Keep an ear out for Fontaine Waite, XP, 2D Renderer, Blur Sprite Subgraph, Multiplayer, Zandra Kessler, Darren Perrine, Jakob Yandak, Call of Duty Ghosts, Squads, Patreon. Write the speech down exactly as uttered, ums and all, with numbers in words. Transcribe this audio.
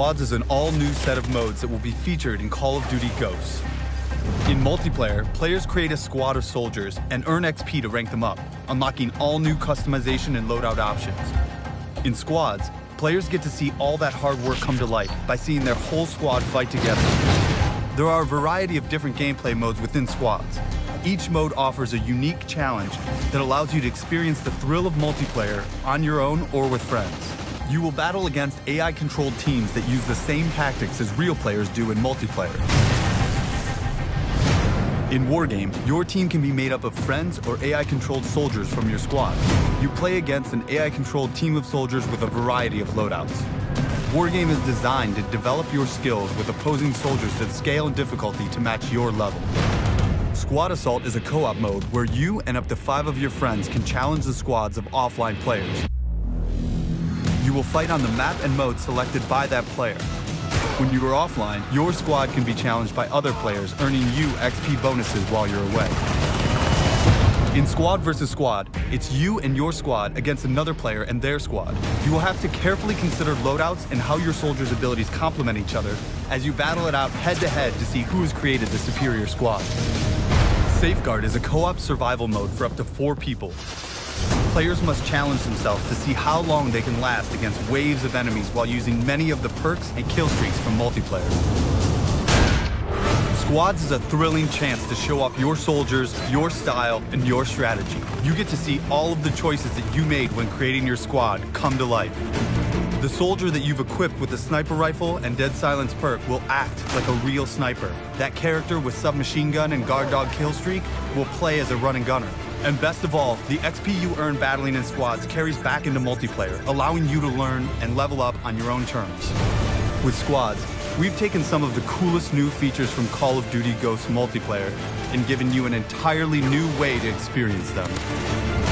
Squads is an all-new set of modes that will be featured in Call of Duty Ghosts. In multiplayer, players create a squad of soldiers and earn X P to rank them up, unlocking all new customization and loadout options. In Squads, players get to see all that hard work come to life by seeing their whole squad fight together. There are a variety of different gameplay modes within Squads. Each mode offers a unique challenge that allows you to experience the thrill of multiplayer on your own or with friends. You will battle against A I-controlled teams that use the same tactics as real players do in multiplayer. In Wargame, your team can be made up of friends or A I-controlled soldiers from your squad. You play against an A I-controlled team of soldiers with a variety of loadouts. Wargame is designed to develop your skills with opposing soldiers that scale in difficulty to match your level. Squad Assault is a co-op mode where you and up to five of your friends can challenge the squads of offline players. You will fight on the map and mode selected by that player. When you are offline, your squad can be challenged by other players, earning you X P bonuses while you're away. In Squad versus Squad, it's you and your squad against another player and their squad. You will have to carefully consider loadouts and how your soldiers' abilities complement each other as you battle it out head-to-head to see who has created the superior squad. Safeguard is a co-op survival mode for up to four people. Players must challenge themselves to see how long they can last against waves of enemies while using many of the perks and kill streaks from multiplayer. Squads is a thrilling chance to show off your soldiers, your style, and your strategy. You get to see all of the choices that you made when creating your squad come to life. The soldier that you've equipped with the sniper rifle and dead silence perk will act like a real sniper. That character with submachine gun and guard dog kill streak will play as a running gunner. And best of all, the X P you earn battling in squads carries back into multiplayer, allowing you to learn and level up on your own terms. With Squads, we've taken some of the coolest new features from Call of Duty Ghosts multiplayer and given you an entirely new way to experience them.